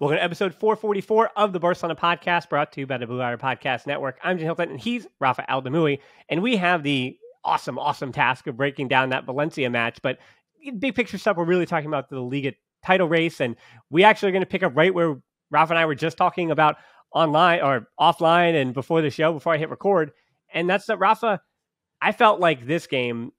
Welcome to episode 444 of the Barcelona Podcast, brought to you by the Blue Wire Podcast Network. I'm Jim Hilton, and he's Rafa Aldamui, and we have the awesome task of breaking down that Valencia match. But big picture stuff, we're really talking about the Liga title race, and we actually are going to pick up right where Rafa and I were just talking about online or offline and before the show, before I hit record. And that's that, Rafa, I felt like this game,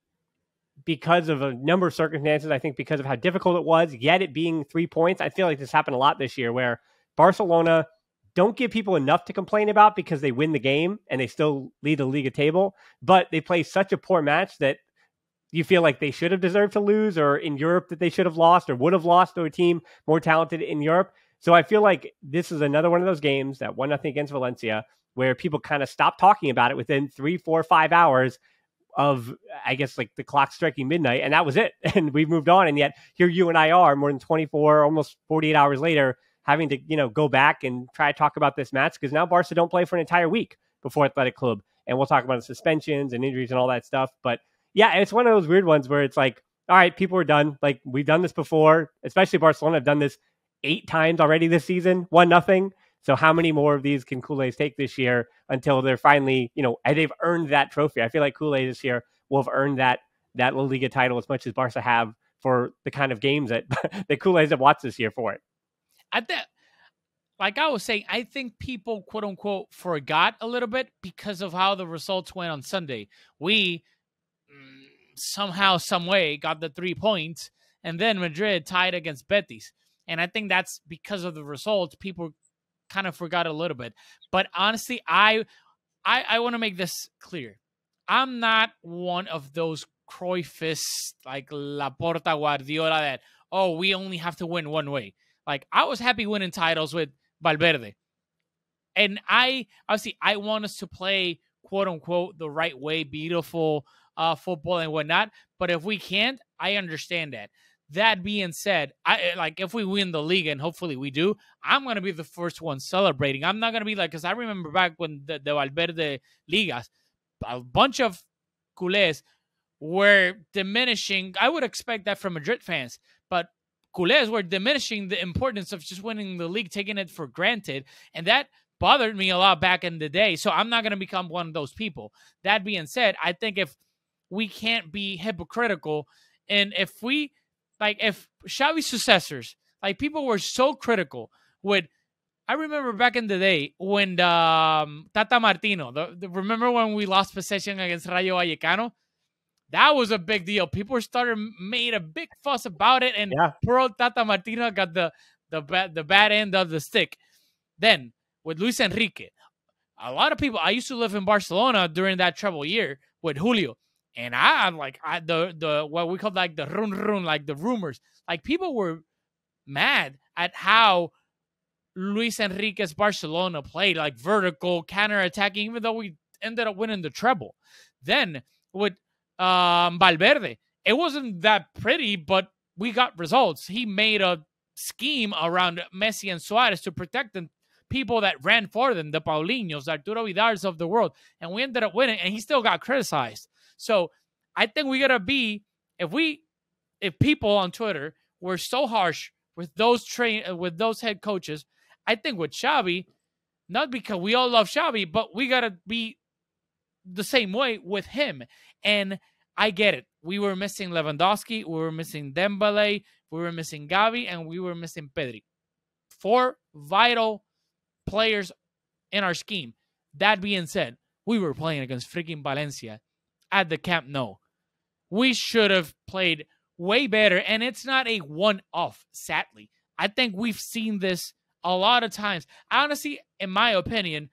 because of a number of circumstances, I think because of how difficult it was, yet it being 3 points. I feel like this happened a lot this year where Barcelona don't give people enough to complain about because they win the game and they still lead the Liga table, but they play such a poor match that you feel like they should have deserved to lose, or in Europe that they should have lost or would have lost to a team more talented in Europe. So I feel like this is another one of those games, that 1-0 against Valencia, where people kind of stop talking about it within 3, 4, 5 hours of, I guess, like the clock striking midnight, and that was it. And we've moved on. And yet here you and I are more than 24, almost 48 hours later, having to, you know, go back and try to talk about this match, because now Barca don't play for an entire week before Athletic Club. And we'll talk about the suspensions and injuries and all that stuff. But yeah, it's one of those weird ones where it's like, all right, people are done. Like, we've done this before, especially Barcelona have done this 8 times already this season, 1-0. So how many more of these can Culé take this year until they're finally, you know, they've earned that trophy? I feel like Culé this year will have earned that La Liga title as much as Barca have for the kind of games that Culés have watched this year for it. Like I was saying, I think people, quote unquote, forgot a little bit because of how the results went on Sunday. We somehow, some way got the 3 points, and then Madrid tied against Betis. And I think that's because of the results. People kind of forgot a little bit. But honestly, I want to make this clear. I'm not one of those Cruyffists, like Laporta, Guardiola, that, oh, we only have to win one way. Like, I was happy winning titles with Valverde. And I want us to play, quote unquote, the right way, beautiful football and whatnot. But if we can't, I understand that. That being said, if we win the league, and hopefully we do, I'm going to be the first one celebrating. I'm not going to be like, because I remember back when the Valverde Ligas, a bunch of culés were diminishing. I would expect that from Madrid fans, but culés were diminishing the importance of just winning the league, taking it for granted. And that bothered me a lot back in the day. So I'm not going to become one of those people. That being said, I think if we can't be hypocritical, and if we... Like, if Xavi's successors, like, people were so critical with, I remember back in the day when Tata Martino, remember when we lost possession against Rayo Vallecano? That was a big deal. People made a big fuss about it, and poor Tata Martino got the bad end of the stick. Then, with Luis Enrique, a lot of people, I used to live in Barcelona during that trouble year with Julio. And I'm like, the what we call like the run, like the rumors. Like, people were mad at how Luis Enrique's Barcelona played, like vertical, counter-attacking, even though we ended up winning the treble. Then with Valverde, it wasn't that pretty, but we got results. He made a scheme around Messi and Suarez to protect them, people that ran for them, the Paulinhos, Arturo Vidals of the world. And we ended up winning, and he still got criticized. So I think we got to be, if people on Twitter were so harsh with those head coaches, I think with Xavi, not because we all love Xavi, but we got to be the same way with him. And I get it. We were missing Lewandowski, we were missing Dembele, we were missing Gavi, and we were missing Pedri. 4 vital players in our scheme. That being said, we were playing against freaking Valencia at the Camp Nou. We should have played way better, and it's not a one-off, sadly. I think we've seen this a lot of times. Honestly, in my opinion,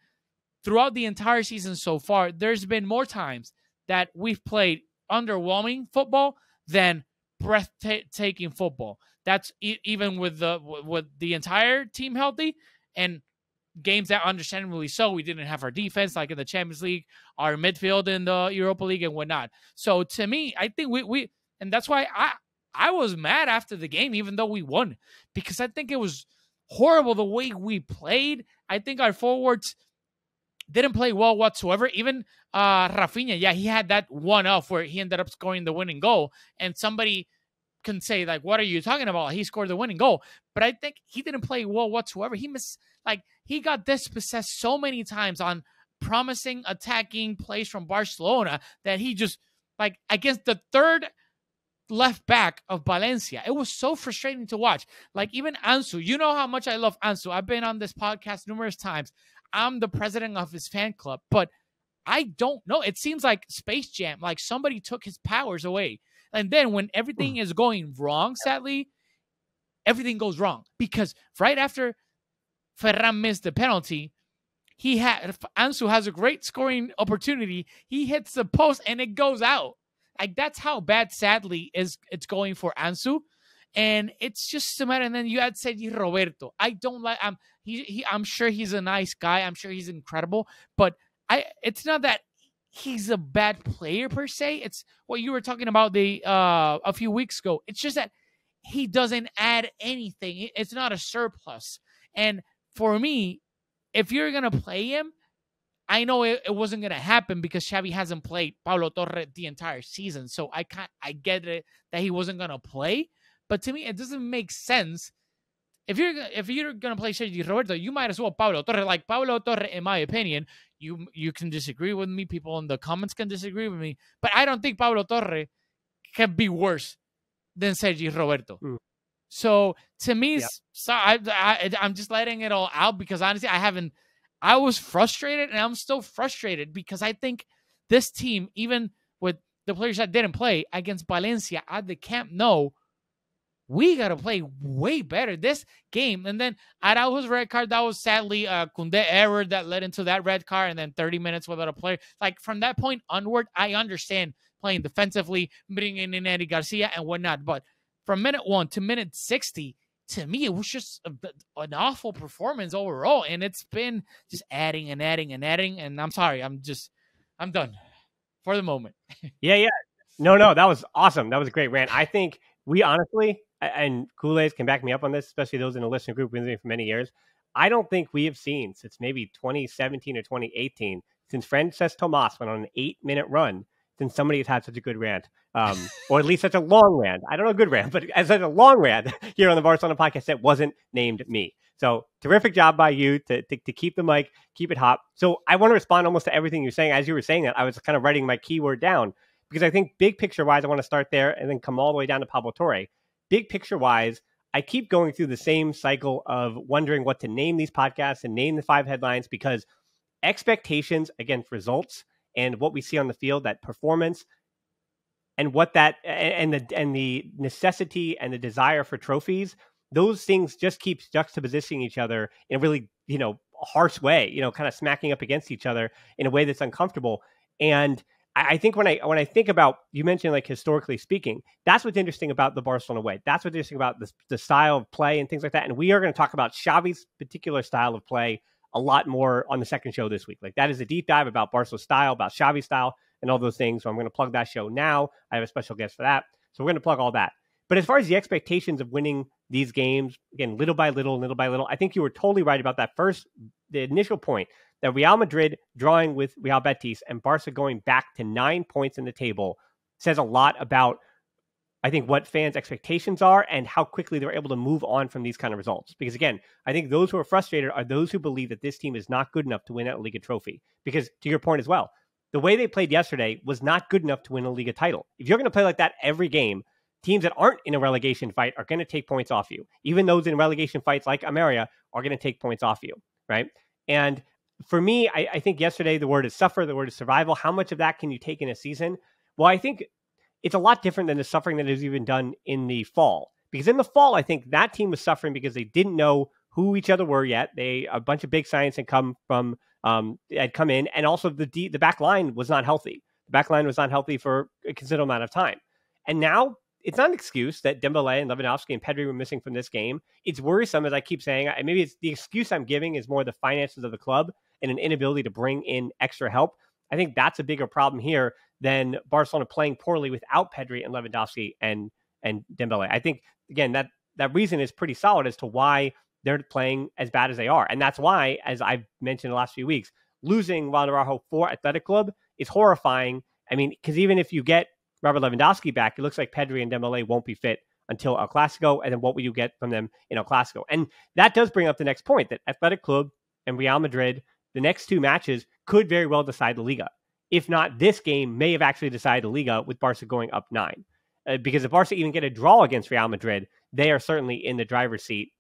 throughout the entire season so far, there's been more times that we've played underwhelming football than breathtaking football. That's even with the entire team healthy, and games that, understandably so, we didn't have our defense, like in the Champions League, our midfield in the Europa League and whatnot. So to me, I think we and that's why I was mad after the game, even though we won, because I think it was horrible the way we played. I think our forwards didn't play well whatsoever. Even Raphinha, he had that one off where he ended up scoring the winning goal, and somebody can say, like, what are you talking about? He scored the winning goal. But I think he didn't play well whatsoever. He missed, like, he got dispossessed so many times on promising attacking plays from Barcelona that he just, like, against the third left back of Valencia. It was so frustrating to watch. Like, even Ansu, you know how much I love Ansu. I've been on this podcast numerous times. I'm the president of his fan club, but I don't know. It seems like Space Jam, like somebody took his powers away. And then when everything is going wrong, sadly, everything goes wrong. Because right after Ferran missed the penalty, Ansu has a great scoring opportunity. He hits the post and it goes out. Like, that's how bad, sadly, it's going for Ansu. And it's just a matter. And then you had Sergi Roberto. I don't like him. I'm sure he's a nice guy. I'm sure he's incredible. But it's not that he's a bad player per se. It's what you were talking about a few weeks ago. It's just that he doesn't add anything. It's not a surplus. And for me, if you're going to play him, I know it wasn't going to happen because Xavi hasn't played Pablo Torre the entire season. So I get it that he wasn't going to play. But to me, it doesn't make sense. If you're going to play Sergi Roberto, you might as well Pablo Torre. Like, Pablo Torre, in my opinion, you can disagree with me. People in the comments can disagree with me. But I don't think Pablo Torre can be worse than Sergi Roberto. Mm. So, to me, yeah. I'm just letting it all out because, honestly, I was frustrated, and I'm still frustrated because I think this team, even with the players that didn't play against Valencia at the Camp Nou, we got to play way better this game. And then Araujo's red card, that was sadly a Koundé error that led into that red card, and then 30 minutes without a player. Like, from that point onward, I understand playing defensively, bringing in Eddie Garcia and whatnot. But from minute 1 to minute 60, to me, it was just an awful performance overall. And it's been just adding and adding and adding. And I'm sorry, I'm done for the moment. Yeah. No, that was awesome. That was a great rant. I think we honestly, and Culés can back me up on this, especially those in the listening group, been with me for many years. I don't think we have seen since maybe 2017 or 2018, since Francesc Tomàs went on an 8-minute run, since somebody has had such a good rant, or at least such a long rant. I don't know, good rant, but as a long rant here on the Barcelona podcast that wasn't named me. So terrific job by you to keep the mic, keep it hot. So I want to respond almost to everything you're saying. As you were saying that, I was kind of writing my keyword down because I think big picture wise, I want to start there and then come all the way down to Pablo Torre. Big picture wise, I keep going through the same cycle of wondering what to name these podcasts and name the 5 headlines because expectations against results and what we see on the field, that performance, and what that and the necessity and the desire for trophies, those things just keep juxtaposing each other in a really, harsh way, kind of smacking up against each other in a way that's uncomfortable. And I think when I think about, you mentioned like historically speaking, that's what's interesting about the Barcelona way. That's what's interesting about the style of play and things like that. And we are going to talk about Xavi's particular style of play a lot more on the second show this week. Like, that is a deep dive about Barcelona style, about Xavi style, and all those things. So I'm going to plug that show now. I have a special guest for that. So we're going to plug all that. But as far as the expectations of winning these games, again, little by little, I think you were totally right about that first, the initial point, that Real Madrid drawing with Real Betis and Barca going back to 9 points in the table says a lot about, I think, what fans' expectations are and how quickly they're able to move on from these kind of results. Because again, I think those who are frustrated are those who believe that this team is not good enough to win a Liga trophy. Because to your point as well, the way they played yesterday was not good enough to win a Liga title. If you're going to play like that every game, teams that aren't in a relegation fight are going to take points off you. Even those in relegation fights like Almeria are going to take points off you, right? And for me, I think yesterday the word is suffer, the word is survival. How much of that can you take in a season? Well, I think it's a lot different than the suffering that is even done in the fall. Because in the fall, I think that team was suffering because they didn't know who each other were yet. A bunch of big signings had come in, and also the back line was not healthy. The back line was not healthy for a considerable amount of time. And now it's not an excuse that Dembele and Lewandowski and Pedri were missing from this game. It's worrisome, as I keep saying. Maybe it's the excuse I'm giving is more the finances of the club and an inability to bring in extra help. I think that's a bigger problem here than Barcelona playing poorly without Pedri and Lewandowski and Dembele. I think, again, that reason is pretty solid as to why they're playing as bad as they are. And that's why, as I've mentioned the last few weeks, losing Juan Araujo for Athletic Club is horrifying. I mean, because even if you get Robert Lewandowski back, it looks like Pedri and Dembele won't be fit until El Clasico, and then what will you get from them in El Clasico? And that does bring up the next point, that Athletic Club and Real Madrid, the next two matches, could very well decide La Liga. If not, this game may have actually decided La Liga with Barca going up 9. Because if Barca even get a draw against Real Madrid, they are certainly in the driver's seat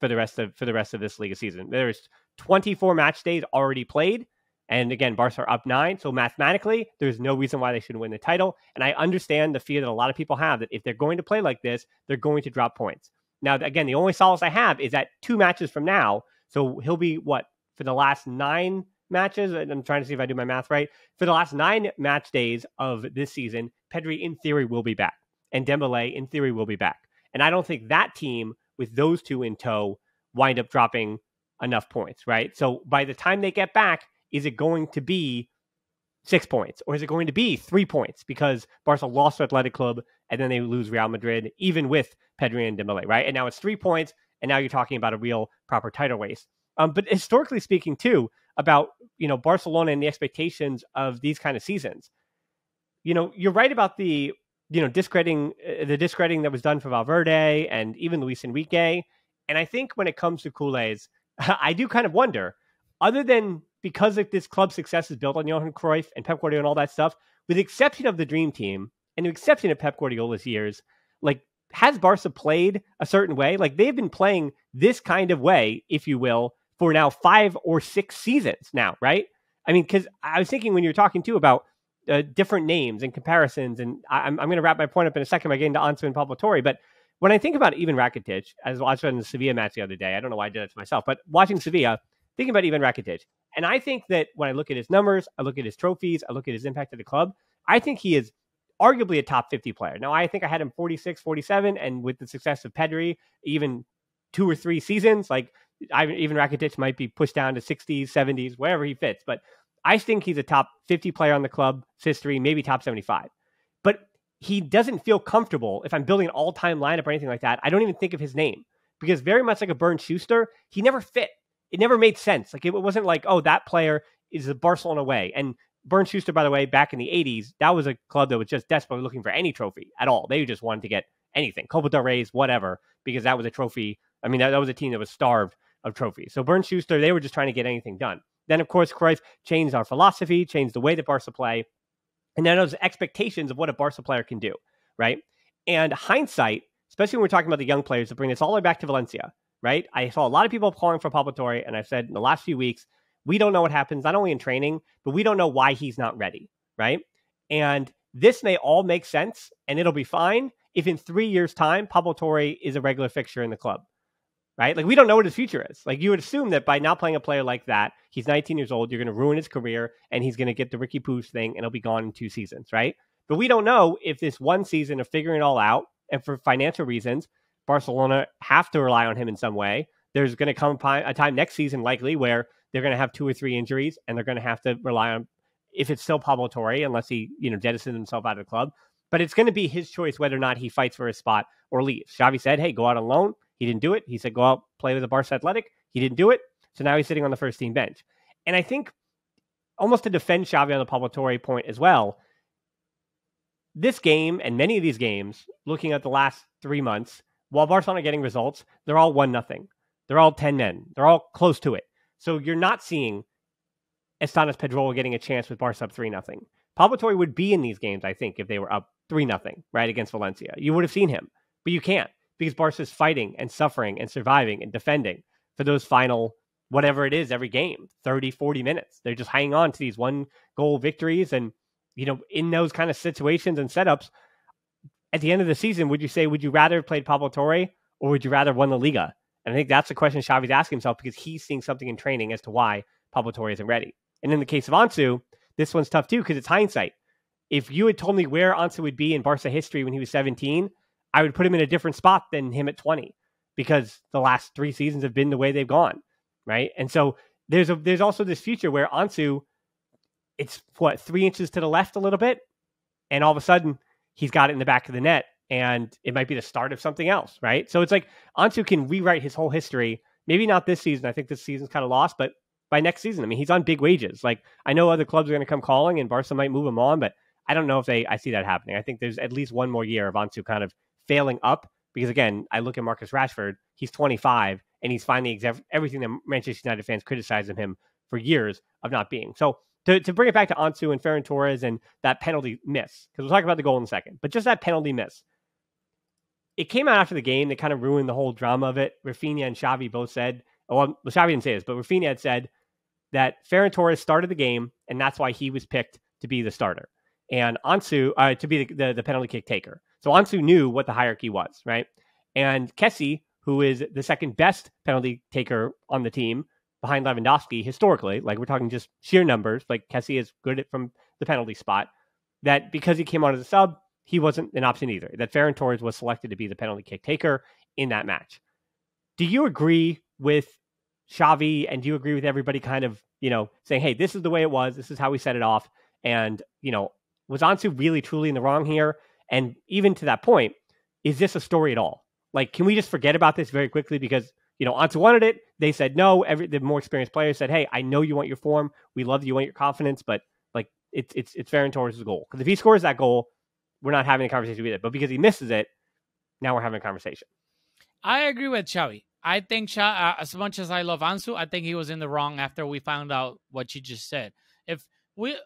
for the rest of this Liga season. There's 24 match days already played. And again, Barca are up 9. So mathematically, there's no reason why they shouldn't win the title. And I understand the fear that a lot of people have that if they're going to play like this, they're going to drop points. Now, again, the only solace I have is that 2 matches from now, so he'll be, for the last 9 matches? I'm trying to see if I do my math right. For the last 9 match days of this season, Pedri, in theory, will be back. And Dembele, in theory, will be back. And I don't think that team, with those 2 in tow, wind up dropping enough points, right? So by the time they get back, is it going to be 6 points or is it going to be 3 points? Because Barca lost to Athletic Club and then they lose Real Madrid, even with Pedri and Dembele, right? And now it's 3 points, and now you're talking about a real proper title race. But historically speaking, too, about Barcelona and the expectations of these kind of seasons, you're right about the discrediting that was done for Valverde and even Luis Enrique. And I think when it comes to Culé's, I do kind of wonder, other than because of this club's success is built on Johan Cruyff and Pep Guardiola and all that stuff, with the exception of the Dream Team and the exception of Pep Guardiola's years, has Barca played a certain way? They've been playing this kind of way, if you will, for now 5 or 6 seasons now, right? I mean, because I was thinking when you were talking, too, about different names and comparisons, and I'm going to wrap my point up in a second by getting to Ansu and Pablo Torre, but when I think about even Rakitic, as I watched in the Sevilla match the other day, I don't know why I did it to myself, but watching Sevilla, thinking about even Rakitic, and I think that when I look at his numbers, I look at his trophies, I look at his impact at the club, I think he is arguably a top 50 player. Now, I think I had him 46, 47, and with the success of Pedri, even 2 or 3 seasons, even Rakitic might be pushed down to 60s, 70s, wherever he fits. But I think he's a top 50 player on the club's history, maybe top 75. But he doesn't feel comfortable. If I'm building an all-time lineup or anything like that, I don't even think of his name. Because very much like a Bernd Schuster, he never fit. It never made sense. It wasn't like, oh, that player is the Barcelona way. And Bernd Schuster, by the way, back in the 80s, that was a club that was just desperately looking for any trophy at all. They just wanted to get anything. Copa del Rey's, whatever, because that was a trophy. I mean, that was a team that was starved of trophies. So Bernd Schuster, they were just trying to get anything done. Then, of course, Cruyff changed our philosophy, changed the way that Barca play, and then those expectations of what a Barca player can do, right? And hindsight, especially when we're talking about the young players, to bring this all the way back to Valencia, right? I saw a lot of people calling for Pablo Torre, and I've said in the last few weeks, we don't know what happens, not only in training, but we don't know why he's not ready, right? And this may all make sense, and it'll be fine if in 3 years' time, Pablo Torre is a regular fixture in the club, right? We don't know what his future is. You would assume that by not playing a player like that, he's 19 years old, you're going to ruin his career, and he's going to get the Ricky Puig thing, and he'll be gone in 2 seasons, right? But we don't know if this one season of figuring it all out, and for financial reasons, Barcelona have to rely on him in some way. There's going to come a time next season, likely, where they're going to have 2 or 3 injuries, and they're going to have to rely on, if it's still Pablo Torre, unless he, jettisons himself out of the club. But it's going to be his choice whether or not he fights for his spot or leaves. Xavi said, hey, go out on loan. He didn't do it. He said, go out, play with the Barca Athletic. He didn't do it. So now he's sitting on the first team bench. And I think, almost to defend Xavi on the Pablo Torre point as well, this game and many of these games, looking at the last 3 months, while Barcelona are getting results, they're all 1-0. They're all 10 men. They're all close to it. So you're not seeing Estanis Pedroia getting a chance with Barca up 3-0. Pablo Torre would be in these games, I think, if they were up 3-0, right, against Valencia. You would have seen him, but you can't because Barca's fighting and suffering and surviving and defending for those final, whatever it is, every game, 30, 40 minutes. They're just hanging on to these 1-goal victories. And, in those kind of situations and setups, at the end of the season, would you rather have played Pablo Torre or would you rather have won La Liga? And I think that's the question Xavi's asking himself because he's seeing something in training as to why Pablo Torre isn't ready. And in the case of Ansu, this one's tough too because it's hindsight. If you had told me where Ansu would be in Barca history when he was 17, I would put him in a different spot than him at 20 because the last 3 seasons have been the way they've gone, right? And so there's also this future where Ansu, it's 3 inches to the left a little bit, and all of a sudden he's got it in the back of the net, and it might be the start of something else, right? So it's Ansu can rewrite his whole history. Maybe not this season. I think this season's kind of lost, but by next season, I mean, he's on big wages. I know other clubs are going to come calling, and Barca might move him on, but I don't know if I see that happening. I think there's at least 1 more year of Ansu kind of failing up Because again, I look at Marcus Rashford, he's 25 and he's finally everything that Manchester United fans criticized of him for years of not being. So to bring it back to Ansu and Ferran Torres and that penalty miss, because we'll talk about the goal in a second, but just that penalty miss. It came out after the game that kind of ruined the whole drama of it. Raphinha and Xavi both said, well, Xavi didn't say this, but Raphinha had said that Ferran Torres started the game and that's why he was picked to be the starter and Ansu to be the penalty kick taker. So Ansu knew what the hierarchy was, right? And Kessie, who is the second best penalty taker on the team behind Lewandowski historically, like we're talking just sheer numbers, like Kessie is good at from the penalty spot, that because he came on as a sub, he wasn't an option either, that Ferran Torres was selected to be the penalty kick taker in that match. Do you agree with Xavi and do you agree with everybody kind of, you know, saying, hey, this is the way it was, this is how we set it off, and, you know, was Ansu really truly in the wrong here? And even to that point, is this a story at all? Like, can we just forget about this very quickly? Because, you know, Ansu wanted it. They said no. The more experienced players said, hey, I know you want your form. We love you want your confidence. But, like, it's Ferran Torres' goal. Because if he scores that goal, we're not having a conversation with it. But because he misses it, now we're having a conversation. I agree with Xavi. I think, as much as I love Ansu, I think he was in the wrong after we found out what you just said.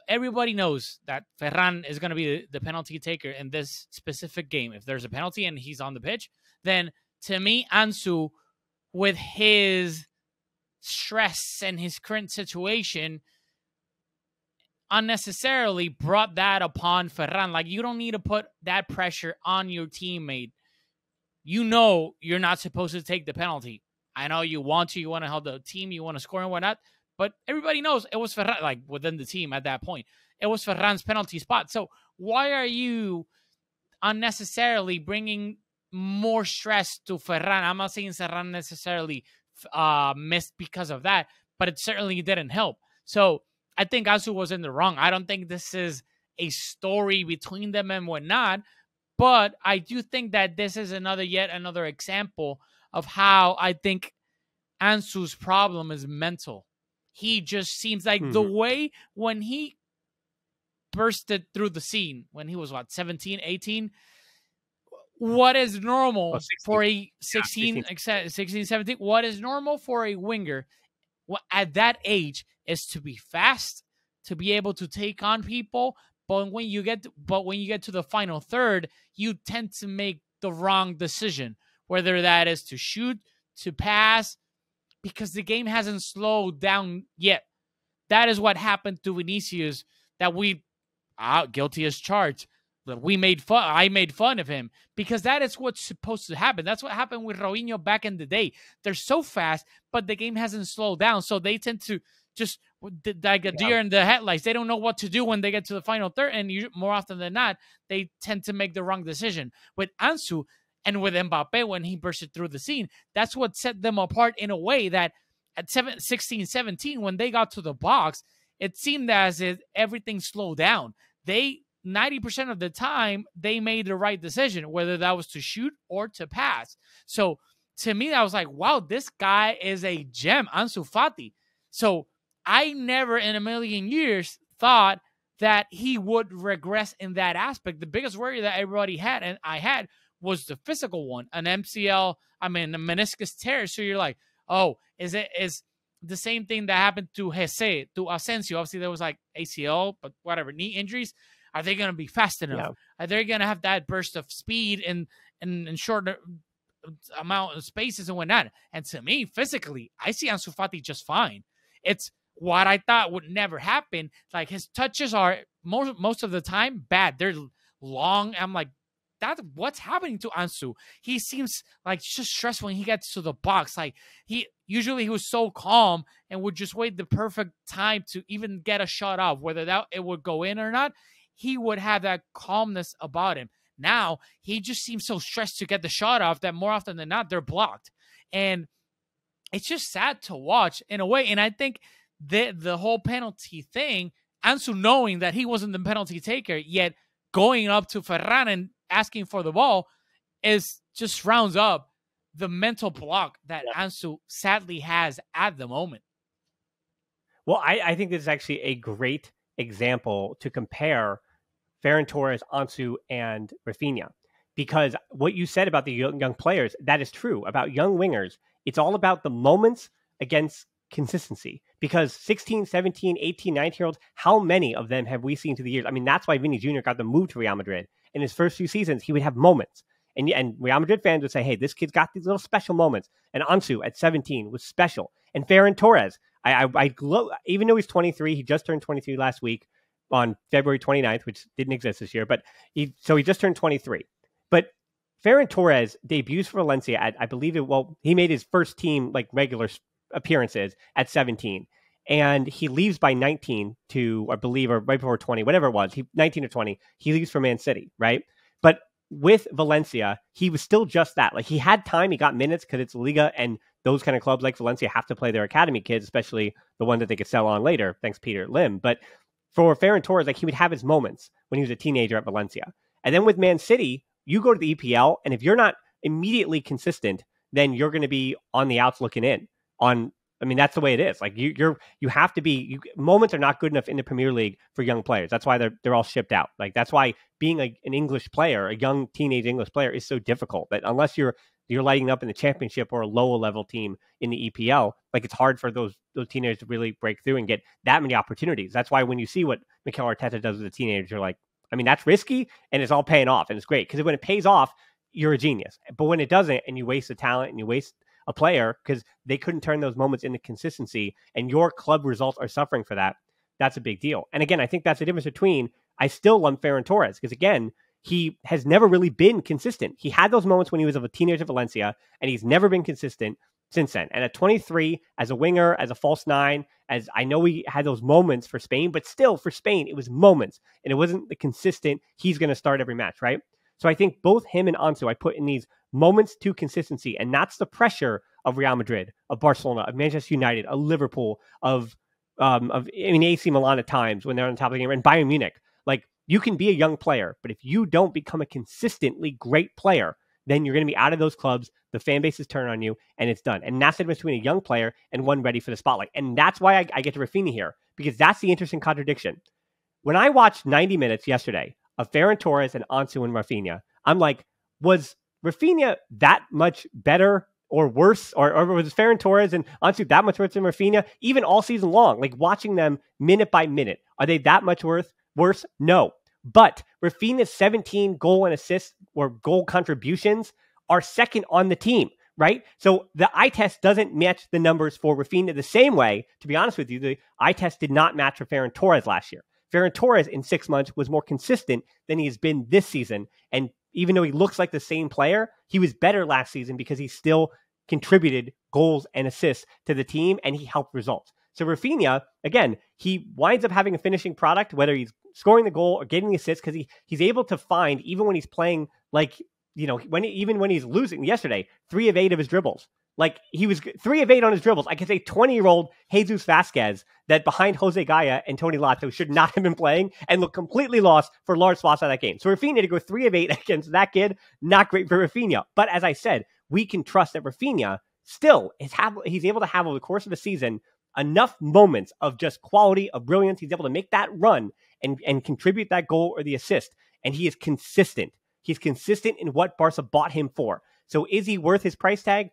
Everybody knows that Ferran is going to be the penalty taker in this specific game. If there's a penalty and he's on the pitch, then to me, Ansu, with his stress and his current situation, unnecessarily brought that upon Ferran. Like, you don't need to put that pressure on your teammate. You know you're not supposed to take the penalty. I know you want to help the team, you want to score and whatnot. But everybody knows it was Ferran, like within the team at that point. It was Ferran's penalty spot. So why are you unnecessarily bringing more stress to Ferran? I'm not saying Ferran necessarily missed because of that, but it certainly didn't help. So I think Ansu was in the wrong. I don't think this is a story between them and whatnot, but I do think that this is yet another example of how I think Ansu's problem is mental. He just seems like the way when he bursted through the scene, when he was, 17, 18? What is normal for a 16, 17? What is normal for a winger at that age is to be fast, to be able to take on people. But when you get to the final third, you tend to make the wrong decision, whether that is to shoot, to pass, because the game hasn't slowed down yet. That is what happened to Vinicius, that we, guilty as charged, that we made fun. I made fun of him because that is what's supposed to happen. That's what happened with Rafinha back in the day. They're so fast, but the game hasn't slowed down. So they tend to just like a deer in the headlights. They don't know what to do when they get to the final third. And more often than not, they tend to make the wrong decision. With Ansu, and with Mbappe, when he bursted through the scene, that's what set them apart in a way that at 16, 17, when they got to the box, it seemed as if everything slowed down. 90% of the time, they made the right decision, whether that was to shoot or to pass. So to me, I was like, wow, this guy is a gem, Ansu Fati. So I never in a million years thought that he would regress in that aspect. The biggest worry that everybody had, and I had, was the physical one, a meniscus tear. So you're like, oh, is the same thing that happened to Kessie, to Asensio? Obviously, there was like ACL, but whatever, knee injuries. Are they going to be fast enough? Yeah. Are they going to have that burst of speed and shorter amount of spaces and whatnot? And to me, physically, I see Ansu Fati just fine. It's what I thought would never happen. Like, his touches are most of the time bad. They're long. I'm like, that's what's happening to Ansu. He seems like just stressed when he gets to the box. Like, he was so calm and would just wait the perfect time to even get a shot off, whether it would go in or not. He would have that calmness about him. Now he just seems so stressed to get the shot off that more often than not they're blocked, and it's just sad to watch in a way. And I think the whole penalty thing, Ansu knowing that he wasn't the penalty taker, yet going up to Ferran and asking for the ball is just rounds up the mental block that Ansu sadly has at the moment. Well, I think this is actually a great example to compare Ferran Torres, Ansu, and Raphinha. because what you said about the young players, that is true about young wingers. It's all about the moments against consistency, because 16, 17, 18, 19-year-olds, how many of them have we seen through the years? I mean, that's why Vinny Jr. got the move to Real Madrid. In his first few seasons, he would have moments. And Real Madrid fans would say, hey, this kid's got these little special moments. And Ansu at 17 was special. And Ferran Torres, even though he's 23, he just turned 23 last week on February 29th, which didn't exist this year. But he just turned 23. But Ferran Torres debuts for Valencia at, I believe it, well, he made his first team like regular appearances at 17. And he leaves by 19 to, I believe, or right before 20, whatever it was, 19 or 20, he leaves for Man City, right? But with Valencia, he was still just that. Like, he had time, he got minutes because it's Liga, and those kind of clubs like Valencia have to play their academy kids, especially the one that they could sell on later, thanks Peter Lim. But for Ferran Torres, like, he would have his moments when he was a teenager at Valencia. And then with Man City, you go to the EPL, and if you're not immediately consistent, then you're going to be on the outs looking in. I mean, that's the way it is. Like, you have to be. Moments are not good enough in the Premier League for young players. That's why they're all shipped out. Like, that's why being an English player, a young teenage English player, is so difficult. That unless you're lighting up in the Championship or a lower level team in the EPL, like, it's hard for those teenagers to really break through and get that many opportunities. That's why when you see what Mikel Arteta does with a teenager, you're like, I mean, that's risky and it's all paying off and it's great, because when it pays off, you're a genius. But when it doesn't, and you waste the talent and you waste a player because they couldn't turn those moments into consistency, and your club results are suffering for that, that's a big deal. And again, I think that's the difference between, I still lump Ferran Torres, because again, he has never really been consistent. He had those moments when he was a teenager at Valencia, and he's never been consistent since then. And at 23, as a winger, as a false nine, as I know he had those moments for Spain, but still for Spain, it was moments, and it wasn't the consistent, he's going to start every match, right? So I think both him and Ansu, I put in these moments to consistency, and that's the pressure of Real Madrid, of Barcelona, of Manchester United, of Liverpool, of AC Milan at times when they're on top of the game, and Bayern Munich. Like, you can be a young player, but if you don't become a consistently great player, then you're going to be out of those clubs. The fan bases turn on you, and it's done. And that's the difference between a young player and one ready for the spotlight. And that's why I get to Raphinha here, because that's the interesting contradiction. When I watched 90 minutes yesterday of Ferran Torres and Ansu and Raphinha, I'm like, was Raphinha that much better or worse? Or was Ferran Torres and Ansu that much worse than Raphinha? Even all season long, like watching them minute by minute, are they that much worse? No. But Raphinha's 17 goal and assist or goal contributions are second on the team, right? So the eye test doesn't match the numbers for Raphinha the same way. To be honest with you, the eye test did not match for Ferran Torres last year. Ferran Torres in 6 months was more consistent than he has been this season. And even though he looks like the same player, he was better last season because he still contributed goals and assists to the team and he helped results. So Raphinha, again, he winds up having a finishing product, whether he's scoring the goal or getting the assists, because he's able to find, even when he's playing, like, you know, even when he's losing yesterday, 3 of 8 of his dribbles. Like, he was 3 of 8 on his dribbles. I could say 20-year-old Jesus Vasquez that behind Jose Gaya and Tony Lato should not have been playing and looked completely lost for large swaths of that game. So Raphinha to go 3 of 8 against that kid, not great for Raphinha. But as I said, we can trust that Raphinha still he's able to have over the course of a season enough moments of just quality, of brilliance. He's able to make that run and contribute that goal or the assist. And he is consistent. He's consistent in what Barca bought him for. So is he worth his price tag?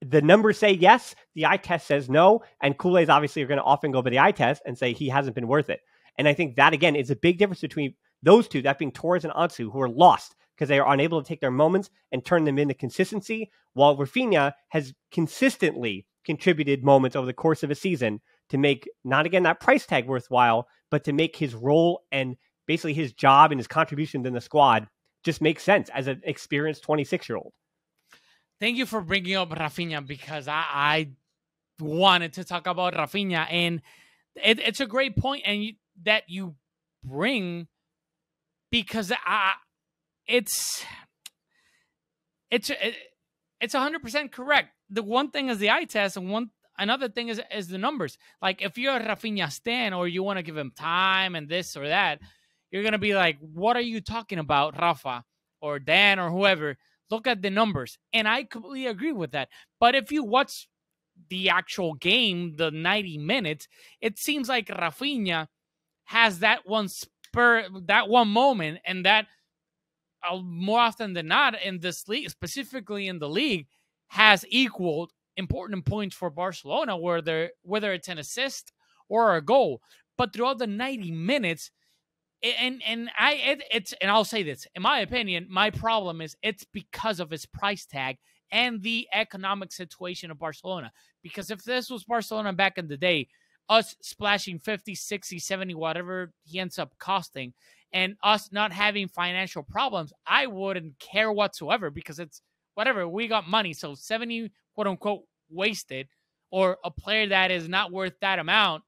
The numbers say yes, the eye test says no, and Culés obviously are going to often go over the eye test and say he hasn't been worth it. And I think that, again, is a big difference between those two, that being Torres and Ansu, who are lost because they are unable to take their moments and turn them into consistency, while Raphinha has consistently contributed moments over the course of a season to make, not again, that price tag worthwhile, but to make his role and basically his job and his contribution in the squad just make sense as an experienced 26-year-old. Thank you for bringing up Raphinha, because I wanted to talk about Raphinha, and it's a great point that you bring, because it's 100% correct. The one thing is the eye test, and another thing is the numbers. Like, if you're a Raphinha stan or you want to give him time and this or that, you're gonna be like, "What are you talking about, Rafa or Dan or whoever?" Look at the numbers. And I completely agree with that. But if you watch the actual game, the 90 minutes, it seems like Raphinha has that one moment and that more often than not in this league, specifically in the league, has equaled important points for Barcelona, whether it's an assist or a goal. But throughout the 90 minutes, and I'll say this, in my opinion, my problem is it's because of his price tag and the economic situation of Barcelona. Because if this was Barcelona back in the day, us splashing 50, 60, 70, whatever he ends up costing, and us not having financial problems, I wouldn't care whatsoever, because it's whatever, we got money. So 70, quote unquote, wasted, or a player that is not worth that amount,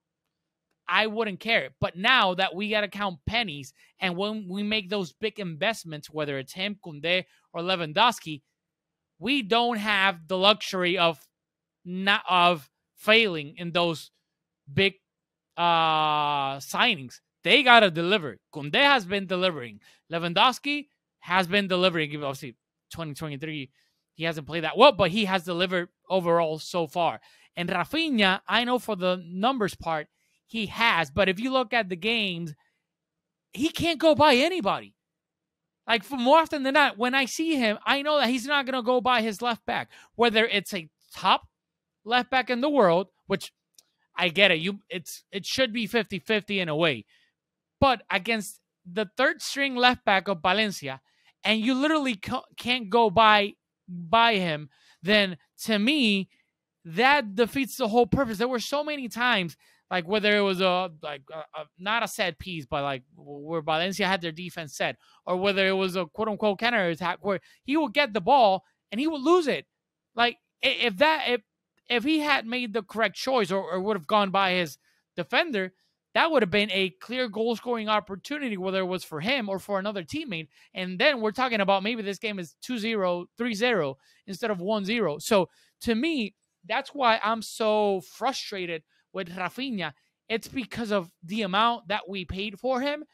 I wouldn't care. But now that we got to count pennies, and when we make those big investments, whether it's him, Koundé, or Lewandowski, we don't have the luxury of failing in those big signings. They got to deliver. Koundé has been delivering. Lewandowski has been delivering. Obviously, 2023, he hasn't played that well, but he has delivered overall so far. And Raphinha, I know for the numbers part, he has, but if you look at the games, he can't go by anybody. Like, for more often than not, when I see him, I know that he's not going to go by his left back, whether it's a top left back in the world, which I get it. It should be 50-50 in a way. But against the third string left back of Valencia, and you literally can't go by him, then to me, that defeats the whole purpose. There were so many times, like whether it was not a set piece, but like where Valencia had their defense set, or whether it was a quote unquote counter attack where he would get the ball and he would lose it. Like if he had made the correct choice or would have gone by his defender, that would have been a clear goal scoring opportunity, whether it was for him or for another teammate. And then we're talking about maybe this game is 2-0, 3-0 instead of 1-0. So to me, that's why I'm so frustrated with Raphinha. It's because of the amount that we paid for him.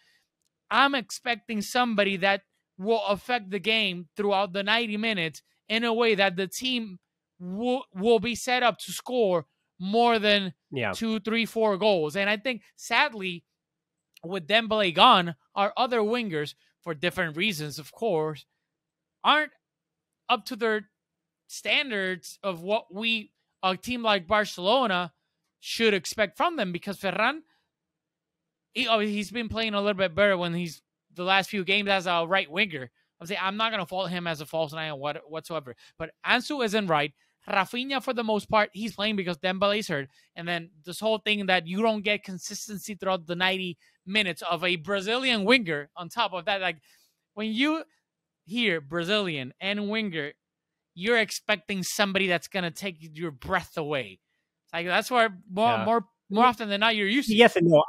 I'm expecting somebody that will affect the game throughout the 90 minutes in a way that the team will be set up to score more than 2, 3, 4 goals. And I think, sadly, with Dembele gone, our other wingers, for different reasons, of course, aren't up to their standards of what a team like Barcelona should expect from them, because Ferran, he's been playing a little bit better when he's the last few games as a right winger. I'm not going to fault him as a false nine whatsoever. But Ansu isn't right. Raphinha, for the most part, he's playing because Dembele's hurt. And then this whole thing that you don't get consistency throughout the 90 minutes of a Brazilian winger on top of that. Like, when you hear Brazilian and winger, you're expecting somebody that's going to take your breath away. Like, that's where more often than not you're used to. Yes and no.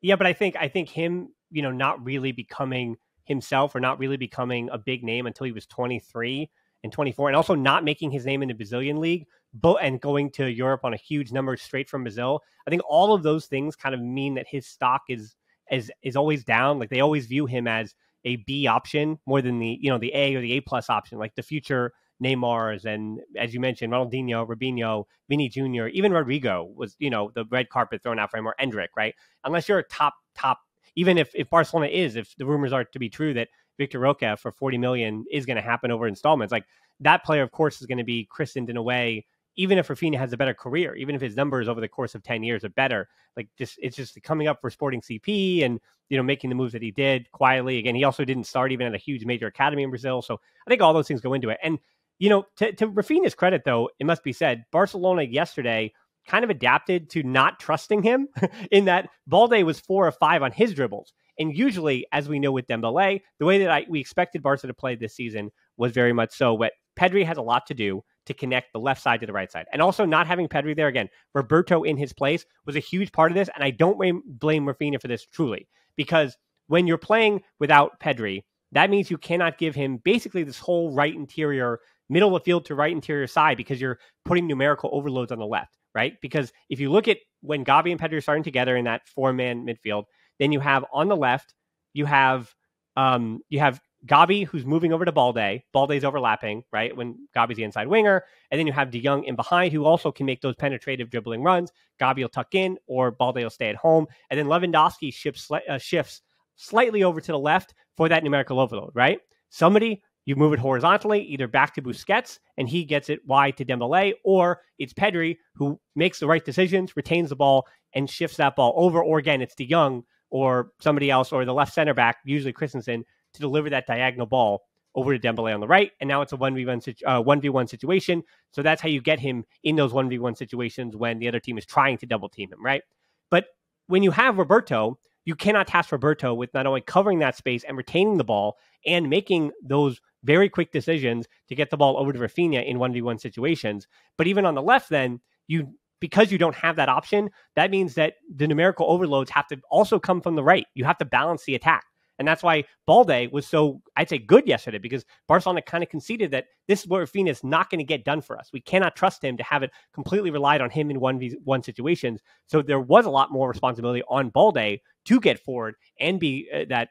Yeah, but I think him, not really becoming himself, or not really becoming a big name until he was 23 and 24, and also not making his name in the Brazilian league, and going to Europe on a huge number straight from Brazil. I think all of those things kind of mean that his stock is always down. Like, they always view him as a B option more than the the A or the A+ option, like the future Neymar's, and as you mentioned, Ronaldinho, Robinho, Vini Jr., even Rodrigo was, the red carpet thrown out for him, or Endrick, right? Unless you're a top, even if Barcelona if the rumors are to be true that Victor Roca for 40 million is going to happen over installments, like, that player, of course, is going to be christened in a way, even if Raphinha has a better career, even if his numbers over the course of 10 years are better. Like, it's just coming up for Sporting CP and, making the moves that he did quietly. Again, he also didn't start even at a huge major academy in Brazil. So I think all those things go into it. And to Raphinha's credit, though, it must be said, Barcelona yesterday kind of adapted to not trusting him in that Balde was 4 of 5 on his dribbles. And usually, as we know with Dembele, the way that we expected Barca to play this season was very much so. But Pedri has a lot to do to connect the left side to the right side. And also not having Pedri there, again, Roberto in his place, was a huge part of this. And I don't blame Raphinha for this, truly, because when you're playing without Pedri, that means you cannot give him basically this whole right interior, middle of the field to right interior side, because you're putting numerical overloads on the left, right? Because if you look at when Gavi and Pedri are starting together in that 4-man midfield, then you have on the left, you have Gavi, who's moving over to Balde. Balde's overlapping, right, when Gavi's the inside winger. And then you have De Young in behind, who also can make those penetrative dribbling runs. Gavi will tuck in, or Balde will stay at home. And then Lewandowski shifts slightly over to the left for that numerical overload, right? somebody, you move it horizontally, either back to Busquets, and he gets it wide to Dembele, or it's Pedri who makes the right decisions, retains the ball, and shifts that ball over. Or again, it's De Young or somebody else, or the left center back, usually Christensen, to deliver that diagonal ball over to Dembele on the right. And now it's a 1v1 situation. So that's how you get him in those 1v1 situations when the other team is trying to double team him, right? But when you have Roberto, you cannot task Roberto with not only covering that space and retaining the ball and making those very quick decisions to get the ball over to Raphinha in 1v1 situations. But even on the left, then, because you don't have that option, that means that the numerical overloads have to also come from the right. You have to balance the attack. And that's why Balde was so, I'd say, good yesterday, because Barcelona kind of conceded that this is what Raphinha is not going to get done for us. We cannot trust him to have it completely relied on him in 1v1 situations. So there was a lot more responsibility on Balde to get forward and be that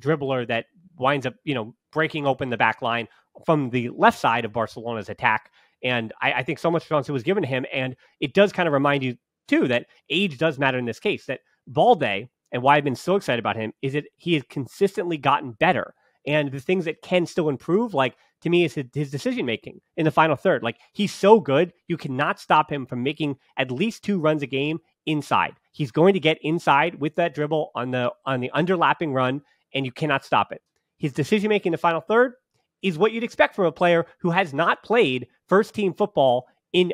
dribbler that winds up, breaking open the back line from the left side of Barcelona's attack. And I think so much responsibility was given to him. And it does kind of remind you, too, that age does matter in this case, that Balde, and why I've been so excited about him, is that he has consistently gotten better. And the things that can still improve, like, to me, is his decision-making in the final third. Like, he's so good, you cannot stop him from making at least 2 runs a game inside. He's going to get inside with that dribble on the underlapping run, and you cannot stop it. His decision-making in the final third is what you'd expect from a player who has not played first-team football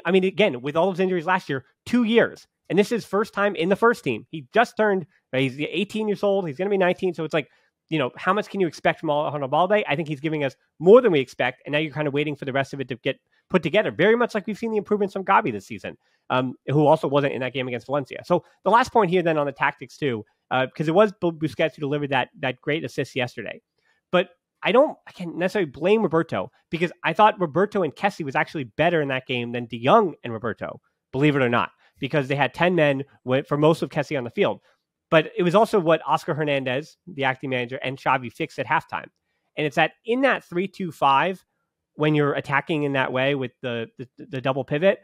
again, with all those injuries last year, 2 years. And this is first time in the first team. He just turned, he's 18 years old. He's going to be 19. So it's like, how much can you expect from Alejandro Balde? I think he's giving us more than we expect. And now you're kind of waiting for the rest of it to get put together. Very much like we've seen the improvements from Gavi this season, who also wasn't in that game against Valencia. So the last point here then on the tactics too, because it was Busquets who delivered that great assist yesterday. But I can't necessarily blame Roberto, because I thought Roberto and Kessie was actually better in that game than De Young and Roberto, believe it or not, because they had 10 men for most of Kessie on the field. But it was also what Oscar Hernandez, the acting manager, and Xavi fixed at halftime. And it's that in that 3-2-5, when you're attacking in that way with the double pivot,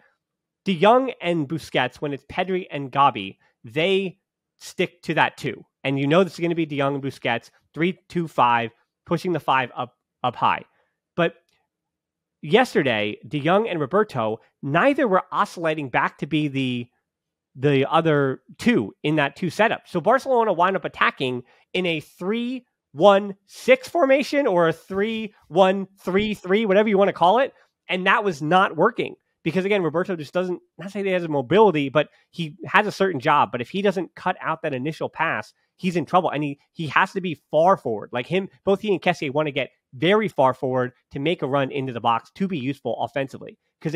De Young and Busquets, when it's Pedri and Gavi, they stick to that 2. And this is going to be De Young and Busquets, 3-2-5, pushing the 5 up high. But yesterday, De Young and Roberto, neither were oscillating back to be the other 2 in that 2 setup. So Barcelona wound up attacking in a 3-1-6 formation, or a 3-1-3-3, whatever you want to call it. And that was not working, because again, Roberto just doesn't, not say that he has a mobility, but he has a certain job. But if he doesn't cut out that initial pass, he's in trouble. And he has to be far forward. Like him, both he and Kessie want to get very far forward to make a run into the box to be useful offensively, because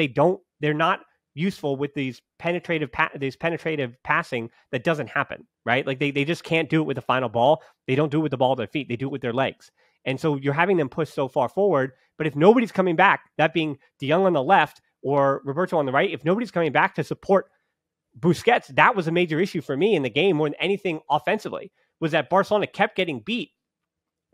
they're not useful with these penetrative passing that doesn't happen, right? Like they just can't do it with the final ball. They don't do it with the ball at their feet. They do it with their legs. And so you're having them push so far forward, but if nobody's coming back, that being De Young on the left or Roberto on the right, if nobody's coming back to support Busquets, that was a major issue for me in the game more than anything offensively, was that Barcelona kept getting beat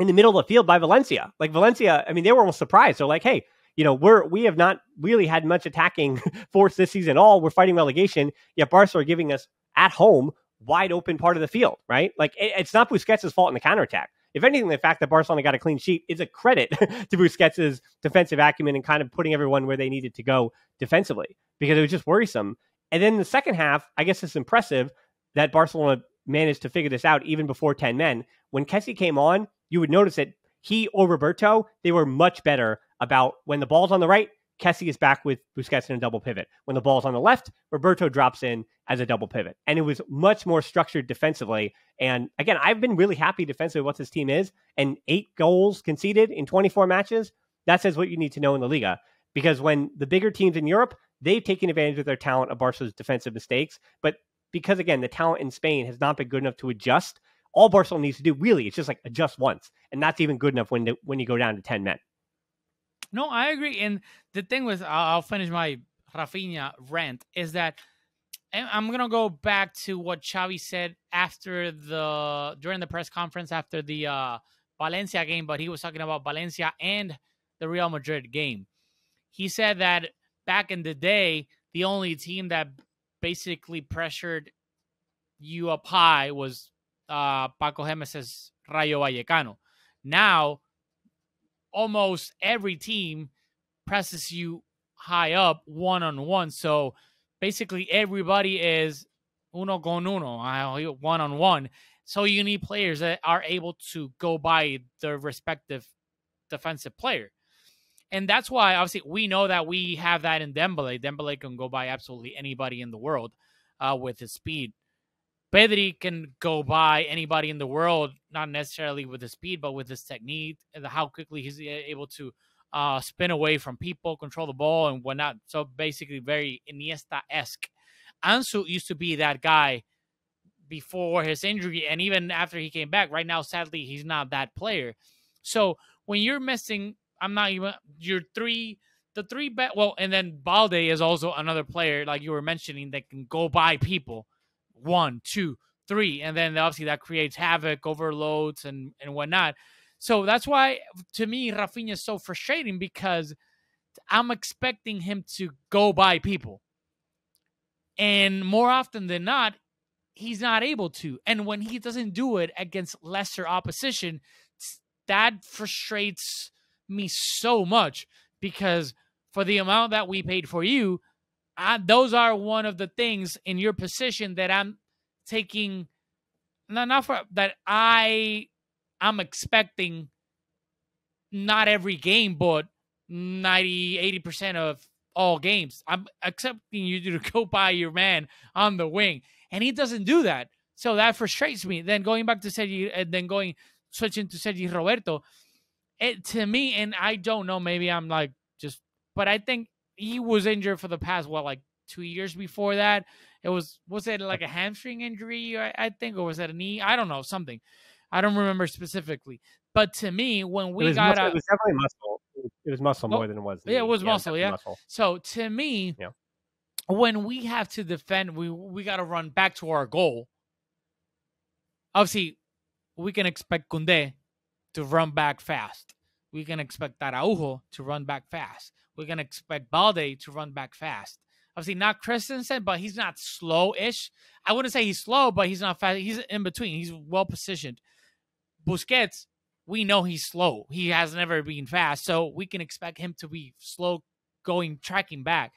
in the middle of the field by Valencia. Like Valencia, they were almost surprised. They're like, hey, we have not really had much attacking force this season at all. We're fighting relegation, yet Barca are giving us at home wide open part of the field, right? Like it's not Busquets' fault in the counterattack. If anything, the fact that Barcelona got a clean sheet is a credit to Busquets' defensive acumen and kind of putting everyone where they needed to go defensively, because it was just worrisome. And then the second half, I guess it's impressive that Barcelona managed to figure this out even before 10 men. When Kessie came on, you would notice that he or Roberto, they were much better about when the ball's on the right, Kessie is back with Busquets in a double pivot. When the ball's on the left, Roberto drops in as a double pivot. And it was much more structured defensively. And again, I've been really happy defensively with what this team is. And 8 goals conceded in 24 matches, that says what you need to know in La Liga. Because when the bigger teams in Europe, they've taken advantage of their talent of Barca's defensive mistakes. But because, again, the talent in Spain has not been good enough to adjust, all Barcelona needs to do, really, it's just like adjust once. And that's even good enough when you go down to 10 men. No, I agree. And the thing with, I'll finish my Raphinha rant, is that I'm going to go back to what Xavi said during the press conference after the Valencia game, but he was talking about Valencia and the Real Madrid game. He said that back in the day, the only team that basically pressured you up high was Paco Gémez's Rayo Vallecano. Now, almost every team presses you high up one-on-one. So basically everybody is uno con uno, one-on-one. So you need players that are able to go by their respective defensive player. And that's why, obviously, we know that we have that in Dembele. Dembele can go by absolutely anybody in the world with his speed. Pedri can go by anybody in the world, not necessarily with his speed, but with his technique and how quickly he's able to spin away from people, control the ball, and whatnot. So basically very Iniesta-esque. Ansu used to be that guy before his injury, and even after he came back. Right now, sadly, he's not that player. So when you're missing... I'm not even your three, the three best. Well, and then Balde is also another player, like you were mentioning, that can go by people 1, 2, 3. And then obviously that creates havoc, overloads, and whatnot. So that's why, to me, Raphinha is so frustrating, because I'm expecting him to go by people. And more often than not, he's not able to. And when he doesn't do it against lesser opposition, that frustrates me so much, because for the amount that we paid for you, those are one of the things in your position that I'm taking, not for that I'm expecting, not every game, but 80% of all games. I'm accepting you to go by your man on the wing, and he doesn't do that. So that frustrates me. Then going back to Sergi, and then switching to Sergi Roberto. To me, and I don't know, maybe I'm like just, but I think he was injured for the past, what, like 2 years before that? Was it like a hamstring injury, I think, or was that a knee? I don't know, something. I don't remember specifically. But to me, when we got out. It was definitely muscle. It was muscle more than it was. Yeah, it was muscle, yeah. Muscle. So to me, yeah, when we have to defend, we got to run back to our goal. Obviously, we can expect Koundé to run back fast. We can expect Araujo to run back fast. We can expect Balde to run back fast. Obviously not Christensen, but he's not slow-ish. I wouldn't say he's slow, but he's not fast. He's in between. He's well-positioned. Busquets, we know he's slow. He has never been fast, so we can expect him to be slow going, tracking back.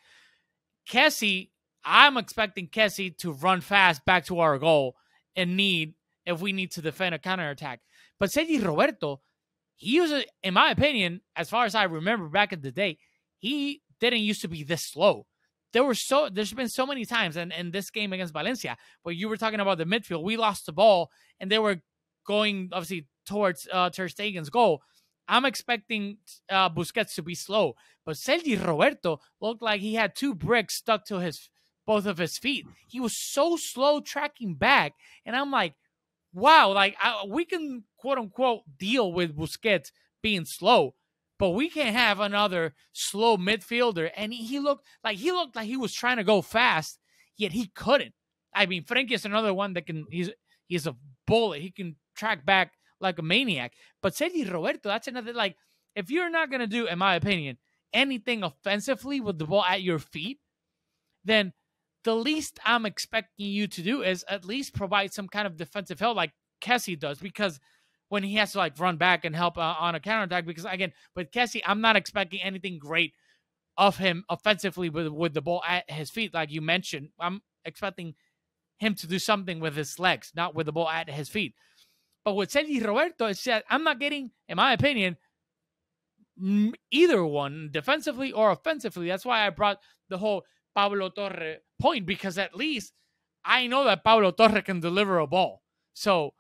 Kessie, I'm expecting Kessie to run fast back to our goal if we need to defend a counterattack. But Sergi Roberto, he uses, in my opinion, as far as I remember back in the day, he didn't used to be this slow. There's been so many times, and in this game against Valencia, where you were talking about the midfield, we lost the ball, and they were going, obviously, towards Ter Stegen's goal. I'm expecting Busquets to be slow. But Sergi Roberto looked like he had two bricks stuck to both of his feet. He was so slow tracking back, and I'm like, wow, like we can quote-unquote deal with Busquets being slow, but we can't have another slow midfielder. And he looked like he was trying to go fast, yet he couldn't. I mean, Frenkie is another one that can, he's a bullet. He can track back like a maniac. But Sergi Roberto, that's another, like, if you're not going to do, in my opinion, anything offensively with the ball at your feet, then the least I'm expecting you to do is at least provide some kind of defensive help like Kessie does, because when he has to like run back and help on a counterattack, because again, with Kessie, I'm not expecting anything great of him offensively with the ball at his feet. Like you mentioned, I'm expecting him to do something with his legs, not with the ball at his feet. But with Sergi Roberto, it's that I'm not getting, in my opinion, either one defensively or offensively. That's why I brought the whole Pablo Torre point, because at least I know that Pablo Torre can deliver a ball. So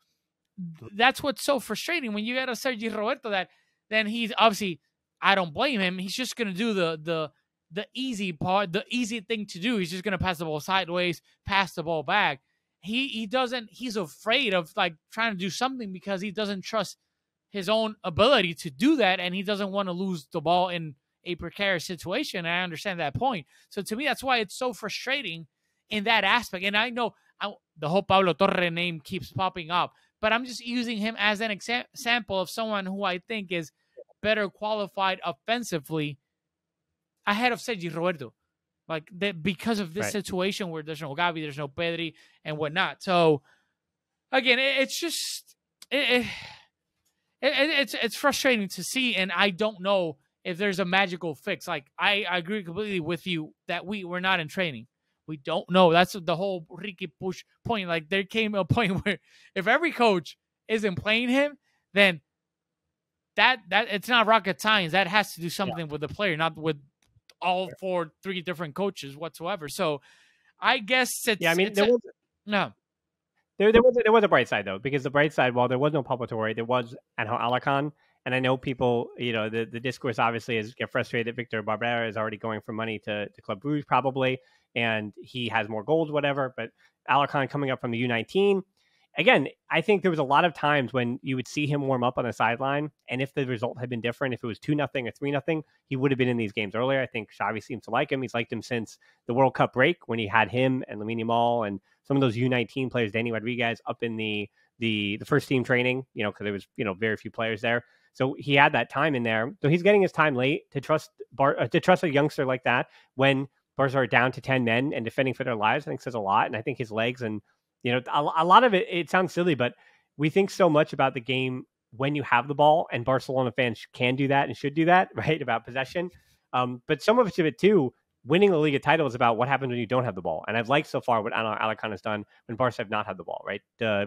that's what's so frustrating when you got a Sergi Roberto that then he's obviously, I don't blame him. He's just going to do the easy part, the easy thing to do. He's just going to pass the ball sideways, pass the ball back. He doesn't, he's afraid of like trying to do something because he doesn't trust his own ability to do that. And he doesn't want to lose the ball in a precarious situation. I understand that point. So to me, that's why it's so frustrating in that aspect. And I know the whole Pablo Torre name keeps popping up, but I'm just using him as an example of someone who I think is better qualified offensively ahead of Sergi Roberto, like that, because of this situation where there's no Gavi, there's no Pedri and whatnot. So again, it's just, it's frustrating to see, and I don't know if there's a magical fix. Like, I agree completely with you that we're not in training. We don't know. That's the whole Ricky Push point. Like, there came a point where if every coach isn't playing him, then that it's not rocket science. That has to do something with the player, not with all three different coaches whatsoever. So I guess it's... Yeah, I mean, there was a bright side, though, because the bright side, while there was no Pablo Torre, there was Angel Alarcon. And I know people, you know, the discourse obviously is get frustrated. Victor Barbera is already going for money to Club Brugge, probably, and he has more goals, whatever. But Alarcon coming up from the U19, again, I think there was a lot of times when you would see him warm up on the sideline, and if the result had been different, if it was 2-0 or 3-0, he would have been in these games earlier. I think Xavi seems to like him. He's liked him since the World Cup break when he had him and Lamine Yamal and some of those U19 players, Danny Rodriguez, up in the first team training, you know, because there was, you know, very few players there. So he had that time in there. So he's getting his time late to trust a youngster like that when Barca are down to 10 men and defending for their lives, I think says a lot. And I think his legs and, you know, a lot of it, it sounds silly, but we think so much about the game when you have the ball, and Barcelona fans can do that and should do that, right? About possession. But so much of it too, winning the Liga title is about what happens when you don't have the ball. And I've liked so far what Angel Alarcon has done when Barca have not had the ball, right?